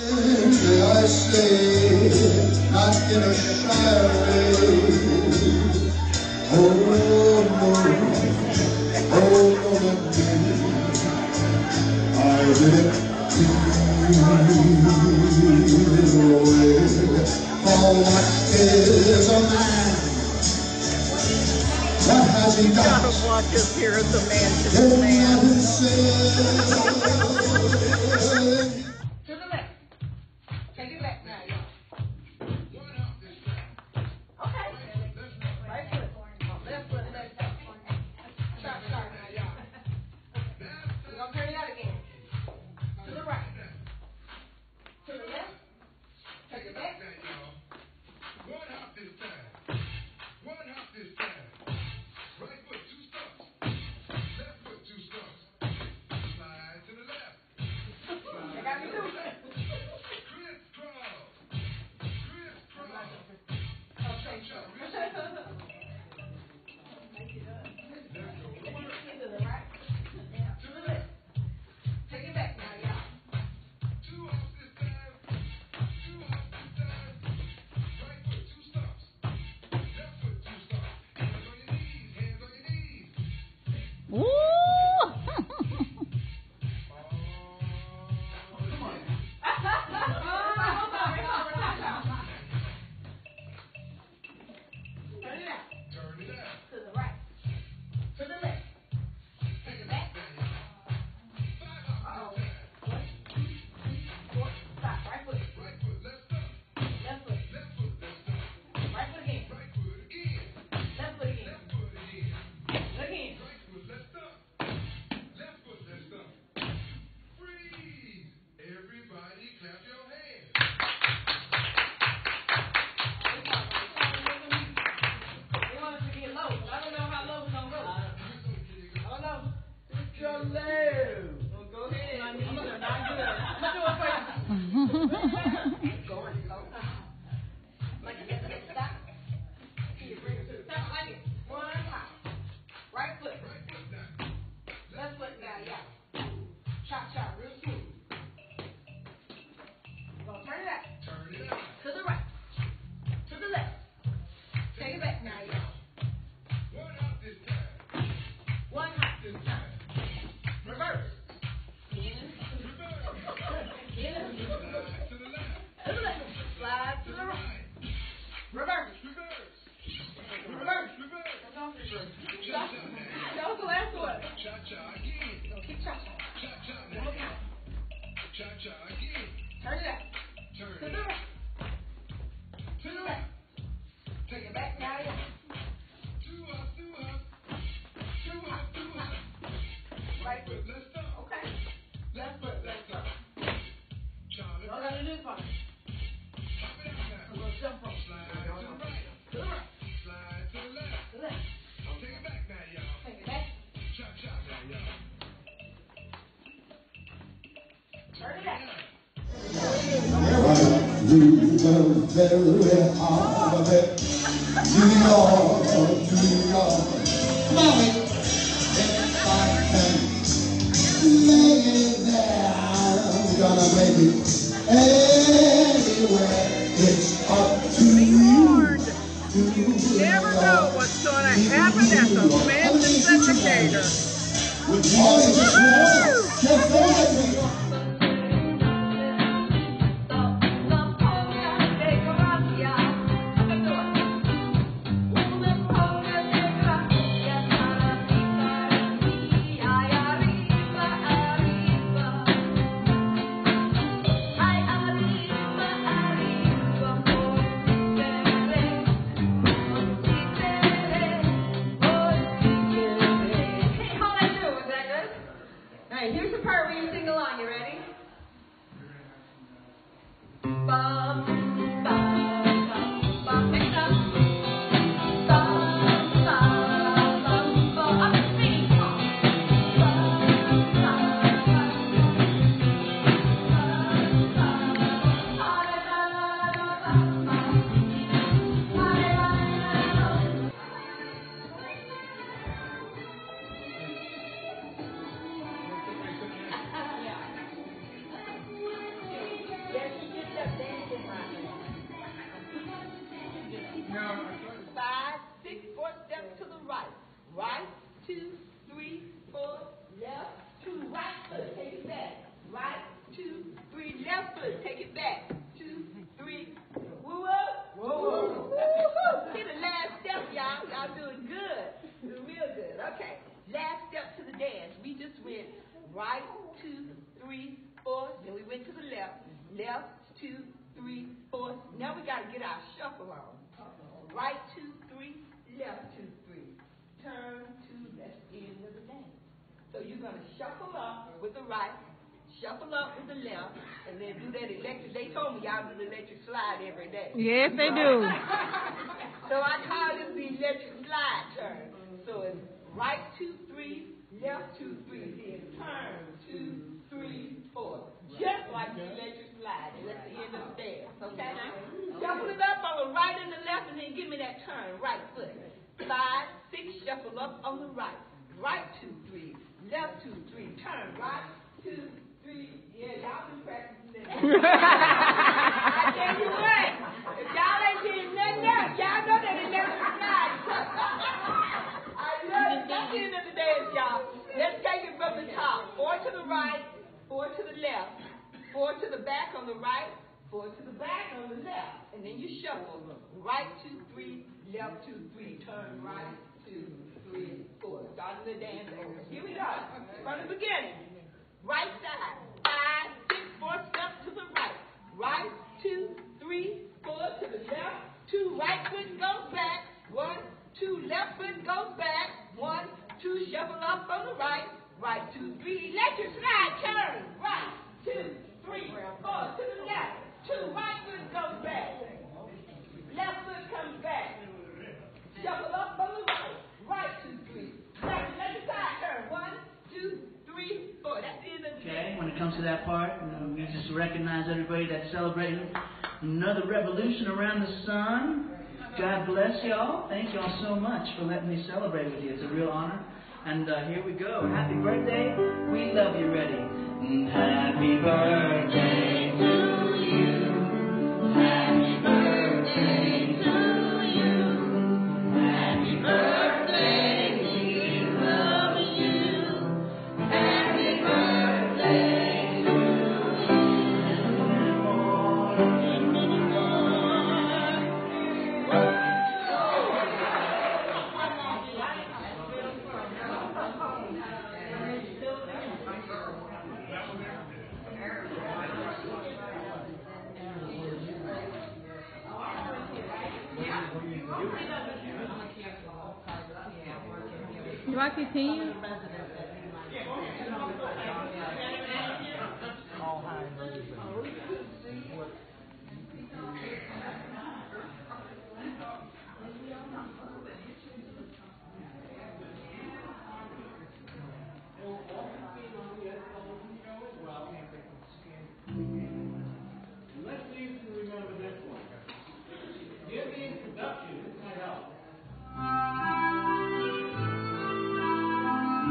I stay, not in a shy way. Oh no, I let you away. For what is a man? What has he done? God watch us here as a man to the man. Very hard of it. New York. Mommy, if I can make it there, I'm gonna make it anywhere. It's up to you. You never know what's gonna happen at the Family Syndicator. With just don't let me. Yes. two, three, four. Then we went to the left. Left, two, three, four. Now we got to get our shuffle on. Right, two, three. Left, two, three. Turn, two. That's the end of the dance. So you're going to shuffle up with the right. Shuffle up with the left, and then do that electric. They told me y'all do the electric slide every day. Yes, they do. So I call this the electric slide turn. So it's right, two, three, left, two, three, then turn, two, three, four. Just like the electric slide, and that's the end of the dance, okay? Shuffle it up on the right and the left, and then give me that turn, right foot. 5, 6, shuffle up on the right. Right, two, three, left, two, three, turn, right, two, three. Yeah, y'all been practicing that. I tell you what, if y'all ain't getting nothing else, y'all know that it never dies. I love it. That's the end of the dance, y'all. Let's take it from the top. 4 to the right, 4 to the left, 4 to the back on the right, 4 to the back on the left, and then you shuffle. Right, two, three, left, two, three, turn right, two, three, four. Starting the dance over. Here we go. From the beginning. Right side, 5, 6, 4, steps to the right. Right, two, three, four to the left. Two, right foot goes back. One, two, left foot goes back. One, two, shuffle up on the right. Right, two, three, electric slide, turn. Right, two, three, four to the left. Two, right foot goes back. Left foot comes back. Shuffle up on the right. Right, two, three. Right, electric slide, turn. One, two, three, four. That's the end of the day. Okay, when it comes to that part, we just recognize everybody that's celebrating another revolution around the sun. God bless y'all. Thank y'all so much for letting me celebrate with you. It's a real honor. And here we go. Happy birthday. We love you, Reddy. Happy birthday to you. Happy birthday to you. Happy birthday. Do I continue? Let's see if you remember this one. Give me an introduction. This might help. Thank you.